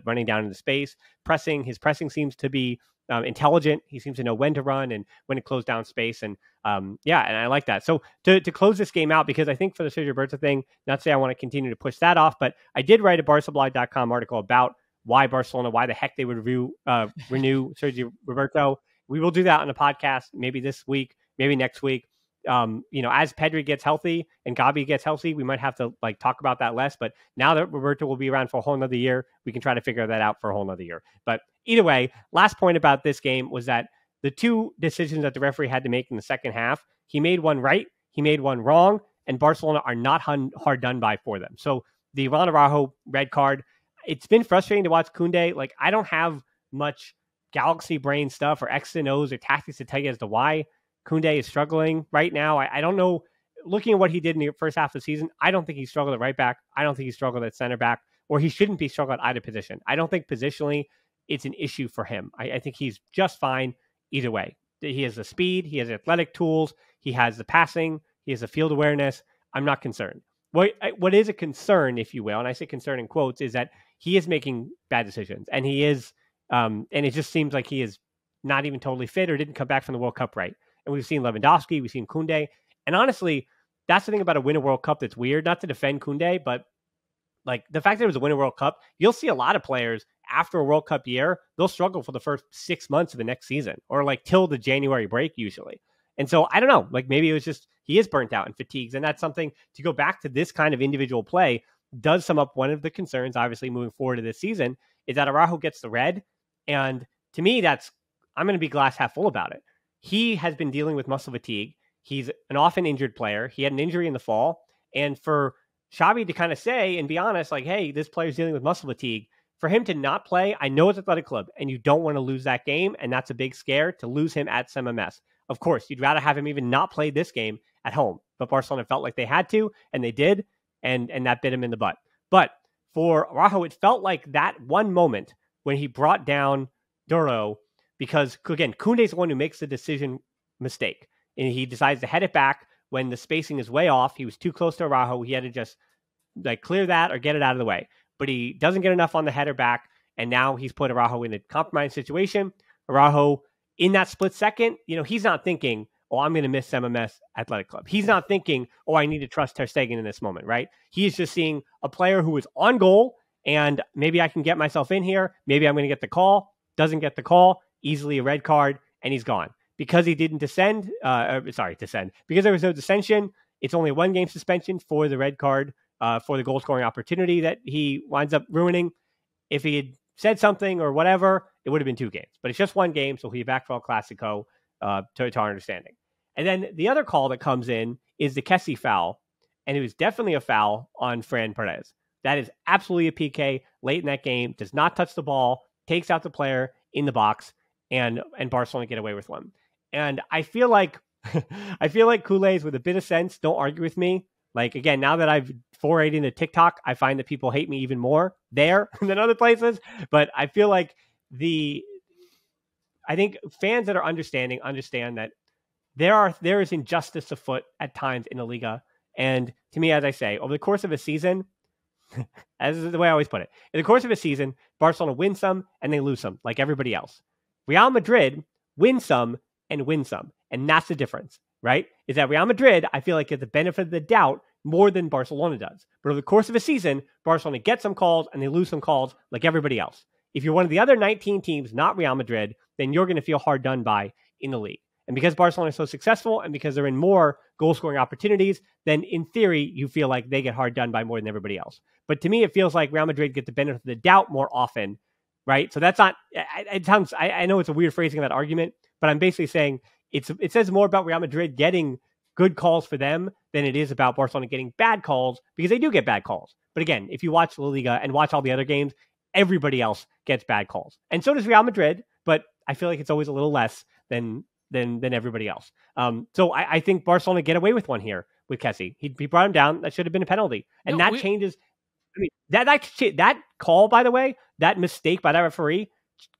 Running down into space, pressing. His pressing seems to be intelligent. He seems to know when to run and when to close down space. And and I like that. So to close this game out, because I think for the Sergio Roberto thing, not to say I want to continue to push that off, but I did write a barcablog.com article about why Barcelona, why the heck they would renew Sergio Roberto. We will do that on the podcast, maybe this week, maybe next week. You know, as Pedri gets healthy and Gavi gets healthy, we might have to like talk about that less, but now that Roberto will be around for a whole nother year, we can try to figure that out for a whole nother year. But either way, last point about this game was that the two decisions that the referee had to make in the second half, he made one right, he made one wrong, and Barcelona are not hard done by for them. So the Ron Araujo red card, it's been frustrating to watch Koundé. Like, I don't have much galaxy brain stuff or X and O's or tactics to tell you as to why Koundé is struggling right now. I don't know. Looking at what he did in the first half of the season, I don't think he struggled at right back. I don't think he struggled at center back, or he shouldn't be struggling at either position. I don't think positionally it's an issue for him. I think he's just fine either way. He has the speed. He has athletic tools. He has the passing. He has the field awareness. I'm not concerned. What is a concern, if you will, and I say concern in quotes, is that he is making bad decisions, and he is, and it just seems like he is not even totally fit or didn't come back from the World Cup right. And we've seen Lewandowski, we've seen Koundé. And honestly, that's the thing about a Winter World Cup that's weird. Not to defend Koundé, but like the fact that it was a Winter World Cup, you'll see a lot of players after a World Cup year, they'll struggle for the first 6 months of the next season or like till the January break usually. And so I don't know, like maybe it was just he is burnt out and fatigues. And that's something to go back to this kind of individual play does sum up one of the concerns, obviously, moving forward to this season is that Araujo gets the red. And to me, that's I'm going to be glass half full about it. He has been dealing with muscle fatigue. He's an often injured player. He had an injury in the fall. And for Xavi to kind of say and be honest, like, hey, this player's dealing with muscle fatigue. For him to not play, I know it's Athletic Club, and you don't want to lose that game, and that's a big scare to lose him at SMS. Of course, you'd rather have him even not play this game at home. But Barcelona felt like they had to, and they did, and that bit him in the butt. But for Araujo, it felt like that one moment when he brought down Duro. Because, again, Koundé's the one who makes the decision mistake. And he decides to head it back when the spacing is way off. He was too close to Araujo. He had to just like clear that or get it out of the way. But he doesn't get enough on the header back. And now he's put Araujo in a compromised situation. Araujo, in that split second, you know, he's not thinking, oh, I'm going to miss MMS Athletic Club. He's not thinking, oh, I need to trust Ter Stegen in this moment, right? He's just seeing a player who is on goal, and maybe I can get myself in here. Maybe I'm going to get the call. Doesn't get the call. Easily a red card, and he's gone. Because he didn't descend. Because there was no dissension, it's only a one-game suspension for the red card for the goal-scoring opportunity that he winds up ruining. If he had said something or whatever, it would have been 2 games. But it's just 1 game, so he'll be back for El Clasico, to our understanding. And then the other call that comes in is the Kessie foul, and it was definitely a foul on Ferran Torres. That is absolutely a PK late in that game, does not touch the ball, takes out the player in the box, and Barcelona get away with one. And I feel like Coulé's with a bit of sense. Don't argue with me. Like, again, now that I've forayed into TikTok, I find that people hate me even more there than other places. But I feel like the I think fans that are understanding understand that there is injustice afoot at times in the Liga. And to me, as I say, over the course of a season, as is the way I always put it, in the course of a season, Barcelona win some and they lose some, like everybody else. Real Madrid win some and win some. And that's the difference, right? Is that Real Madrid, I feel like, get the benefit of the doubt more than Barcelona does. But over the course of a season, Barcelona gets some calls and they lose some calls like everybody else. If you're one of the other 19 teams, not Real Madrid, then you're going to feel hard done by in the league. And because Barcelona is so successful and because they're in more goal-scoring opportunities, then in theory, you feel like they get hard done by more than everybody else. But to me, it feels like Real Madrid get the benefit of the doubt more often, right? So that's not, it sounds, I know it's a weird phrasing of that argument, but I'm basically saying it says more about Real Madrid getting good calls for them than it is about Barcelona getting bad calls, because they do get bad calls. But again, if you watch La Liga and watch all the other games, everybody else gets bad calls. And so does Real Madrid, but I feel like it's always a little less than everybody else. So I think Barcelona get away with one here with Kessie. He brought him down. That should have been a penalty. And no, that changes. I mean, that call, by the way, that mistake by that referee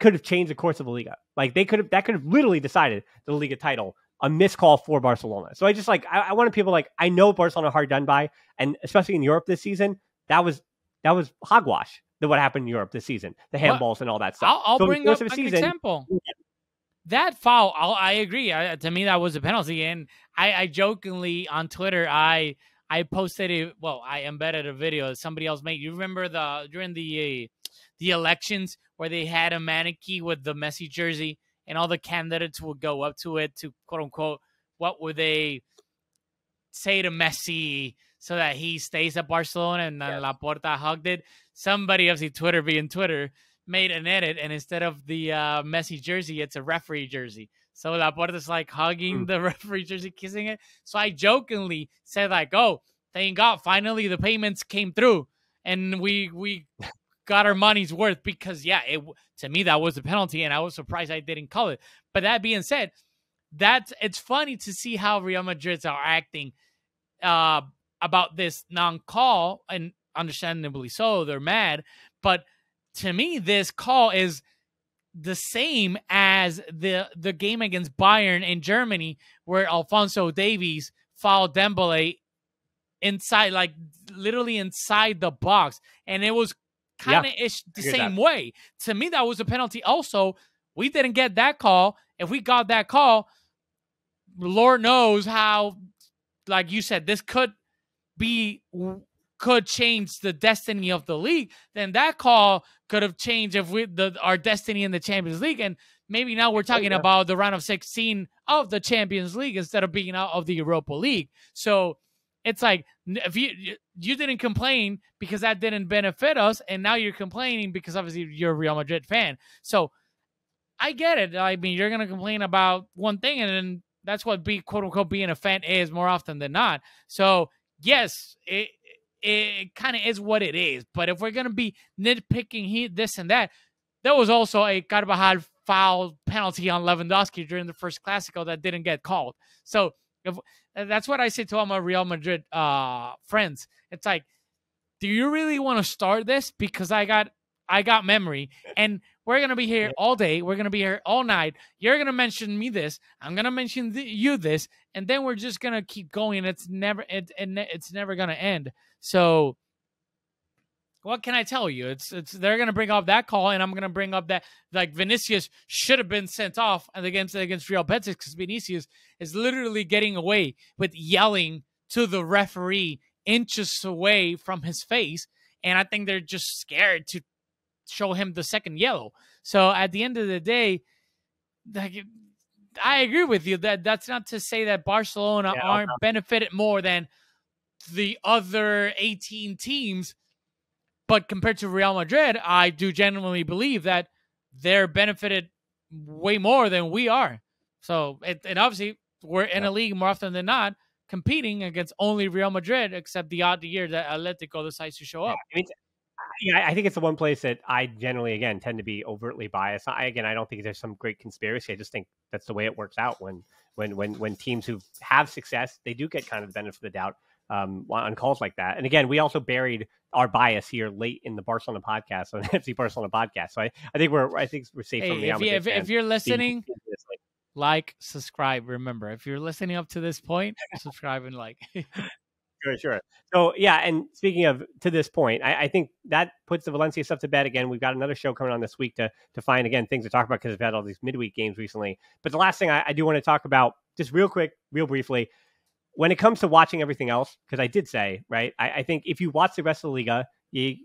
could have changed the course of the Liga. Like that could have literally decided the Liga title, a missed call for Barcelona. So I just I wanted people I know Barcelona hard done by, and especially in Europe this season, that was hogwash. What happened in Europe this season, the handballs and all that stuff. I'll bring up an example. That foul, I agree. To me, that was a penalty. And I jokingly on Twitter, I posted it. Well, I embedded a video that somebody else made. You remember during the elections where they had a mannequin with the Messi jersey, and all the candidates would go up to it to quote unquote, what would they say to Messi so that he stays at Barcelona? And yes. Laporta hugged it. Somebody, obviously Twitter being Twitter, made an edit, and instead of the Messi jersey, it's a referee jersey. So Laporta's hugging the referee jersey, kissing it. So I jokingly said oh, thank God, finally the payments came through, and we got our money's worth, because to me that was a penalty, and I was surprised I didn't call it. But that being said, it's funny to see how Real Madrid are acting about this non-call, and understandably so, they're mad. But to me, this call is the same as the game against Bayern in Germany, where Alphonso Davies fouled Dembele inside, literally inside the box. And it was kind of the same way. To me, that was a penalty. Also, we didn't get that call. If we got that call, Lord knows how, like you said, this could change the destiny of the league. Then that call could have changed our destiny in the Champions League. And maybe now we're talking about the round of 16 of the Champions League instead of being out of the Europa League. So it's if you didn't complain because that didn't benefit us, and now you're complaining because obviously you're a Real Madrid fan. So I get it. I mean, you're going to complain about one thing, and then that's what quote unquote being a fan is more often than not. So yes, it kind of is what it is. But if we're going to be nitpicking this and that, there was also a Carvajal foul penalty on Lewandowski during the first Clasico that didn't get called. So that's what I say to all my Real Madrid friends. It's do you really want to start this? Because I got memory. And we're going to be here all day. We're going to be here all night. You're going to mention me this. I'm going to mention you this. And then we're just going to keep going. It's never going to end. So what can I tell you? They're going to bring up that call, and I'm going to bring up that Vinicius should have been sent off against Real Betis, because Vinicius is literally getting away with yelling to the referee inches away from his face. And I think they're just scared to show him the second yellow. So at the end of the day, I agree with you that that's not to say that Barcelona aren't benefited more than the other 18 teams, but compared to Real Madrid, I do genuinely believe that they're benefited way more than we are. So and obviously we're in a league more often than not competing against only Real Madrid, except the odd year that Atletico decides to show up. I think it's the one place that I generally, again, tend to be overtly biased. I don't think there's some great conspiracy. I just think that's the way it works out when teams who have success, they do get kind of the benefit of the doubt. on calls like that. And again, we also buried our bias here late in the Barcelona podcast, on the FC Barcelona podcast. So I think we're safe from the Almagric fans. If you're listening, like, subscribe. Remember, if you're listening up to this point, subscribe and like. Sure. So yeah, and speaking of to this point, I think that puts the Valencia stuff to bed again. We've got another show coming on this week to find again things to talk about because we've had all these midweek games recently. But the last thing I do want to talk about, just real quick, real briefly, when it comes to watching everything else, because I did say, right, I think if you watch the rest of the Liga,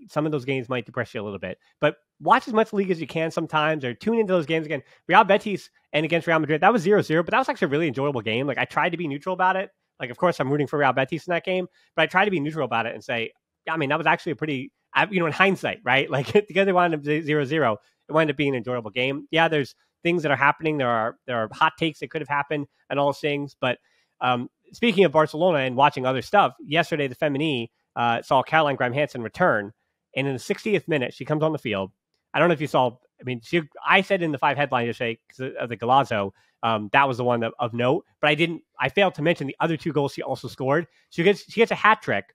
some of those games might depress you a little bit. But watch as much league as you can sometimes, or tune into those games again. Real Betis and against Real Madrid, that was 0-0, but that was actually a really enjoyable game. Like I tried to be neutral about it. Like, of course, I'm rooting for Real Betis in that game, but I try to be neutral about it and say, yeah, I mean, that was actually a pretty, in hindsight, right? Like, because they wound up 0-0, it wound up being an enjoyable game. Yeah, there's things that are happening. There are hot takes that could have happened and all those things. But speaking of Barcelona and watching other stuff, yesterday the Femini saw Caroline Grime Hansen return, and in the 60th minute, she comes on the field. I don't know if you saw. I mean, I said in the five headlines yesterday because of the Golazo, that was the one of note. But I failed to mention the other two goals she also scored. She gets a hat trick,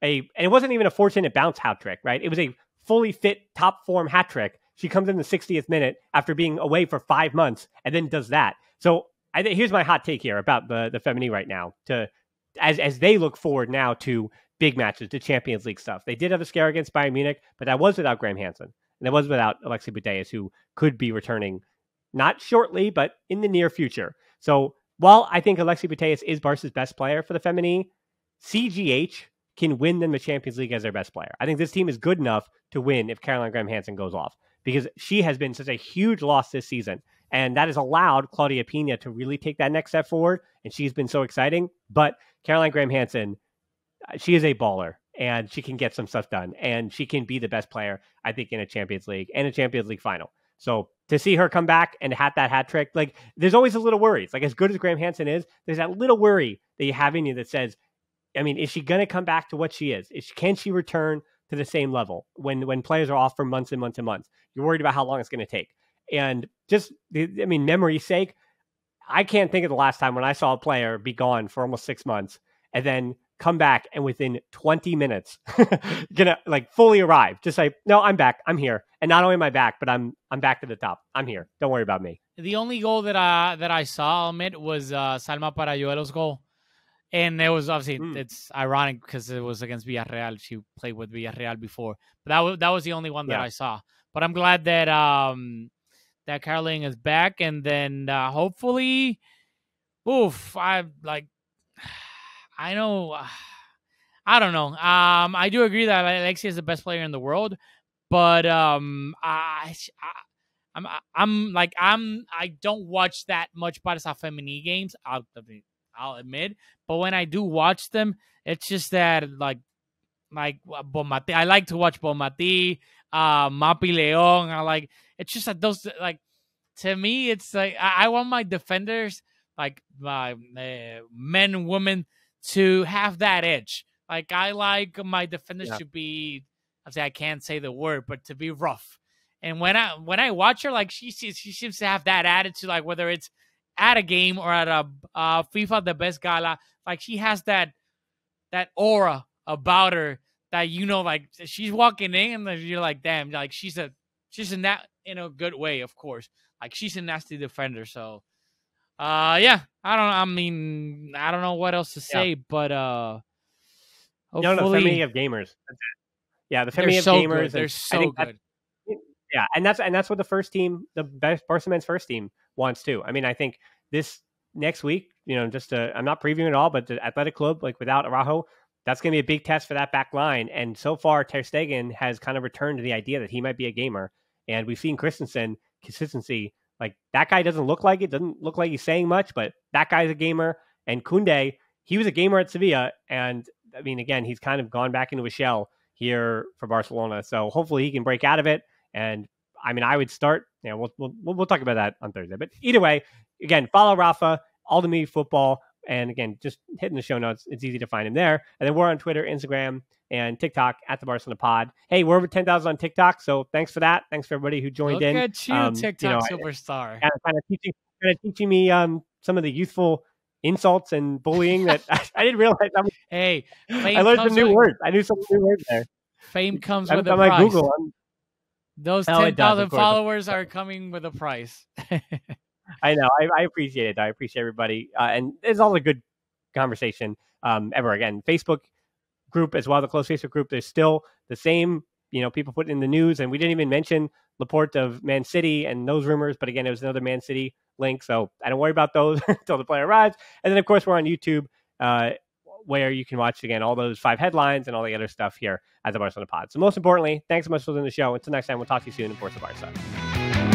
and it wasn't even a fortunate bounce hat trick, right? It was a fully fit, top form hat trick. She comes in the 60th minute after being away for 5 months, and then does that. So here's my hot take here about the Femini right now. As they look forward now to big matches, to Champions League stuff. They did have a scare against Bayern Munich, but that was without Graham Hansen. And it was without Alexi Budeas, who could be returning, not shortly, but in the near future. So while I think Alexi Budeas is Barca's best player for the Femini, CGH can win them the Champions League as their best player. I think this team is good enough to win if Caroline Graham Hansen goes off, because she has been such a huge loss this season. And that has allowed Claudia Pina to really take that next step forward. And she's been so exciting. But Caroline Graham Hansen, she is a baller. And she can get some stuff done, and she can be the best player, I think, in a Champions League and a Champions League final. So to see her come back and have that hat trick, like, there's always a little worry. It's like, as good as Graham Hansen is, there's that little worry that you have in you that says, I mean, is she going to come back to what she is? Can she return to the same level when players are off for months and months and months? You're worried about how long it's going to take. And just, I mean, memory's sake, I can't think of the last time when I saw a player be gone for almost 6 months and then come back and within 20 minutes gonna like fully arrive, just like, no, I'm back, I'm here, and not only am I back, but I'm back to the top, I'm here, don't worry about me. The only goal that I saw, Ahmed, was Salma Parayuelo's goal, and there was obviously it's ironic because it was against Villarreal. She played with Villarreal before, but that was the only one that I saw. But I'm glad that that Caroline is back, and then hopefully I know. I don't know. I do agree that Alexia is the best player in the world, but I don't watch that much Barça Femini games. I'll admit, but when I do watch them, it's just that like Bomati. I like to watch Bomati, Mapi Leon. I like. It's just that those, like, to me, it's like I want my defenders, like men, women, to have that edge. Like, I like my defenders to be, I can't say the word, but to be rough. And when I watch her, like, she seems to have that attitude, like, whether it's at a game or at a FIFA The Best Gala, like, she has that aura about her that, you know, like, she's walking in and you're like, damn, like, she's in that, in a good way, of course. Like, she's a nasty defender, so. I don't know what else to say, but hopefully. No, the Femini of gamers. Yeah, the Femini of gamers. They're so good. Yeah, and that's what the first team, the best Barcelona's first team, wants too. I mean, I think this next week, you know, I'm not previewing it all, but the Athletic Club, like, without Araujo, that's going to be a big test for that back line. And so far, Ter Stegen has kind of returned to the idea that he might be a gamer, and we've seen Christensen consistency. Like, that guy doesn't look like he's saying much, but that guy's a gamer. And Koundé, he was a gamer at Sevilla. And I mean, again, he's kind of gone back into a shell here for Barcelona. So hopefully he can break out of it. And I mean, I would start, you know, we'll talk about that on Thursday, but either way, again, follow Rafa, Aldamui Football. And again, just hitting the show notes. It's easy to find him there. And then we're on Twitter, Instagram, and TikTok at the Barcelona Pod. Hey, we're over 10,000 on TikTok, so thanks for that. Thanks for everybody who joined in. Look at you, TikTok superstar. Kind of teaching me some of the youthful insults and bullying that I didn't realize. Hey, I learned some new words. I knew some new words there. Fame comes with a price. Google. Those 10,000 followers are coming with a price. I know. I appreciate it. I appreciate everybody. And it's all a good conversation ever again. Facebook group as well, the closed Facebook group, there's still the same, you know, people putting in the news. And we didn't even mention Laporte of Man City and those rumors. But again, it was another Man City link. So I don't worry about those until the player arrives. And then, of course, we're on YouTube where you can watch, again, all those 5 headlines and all the other stuff here at the Barcelona Pod. So most importantly, thanks so much for listening to the show. Until next time, we'll talk to you soon. And Forza Barca.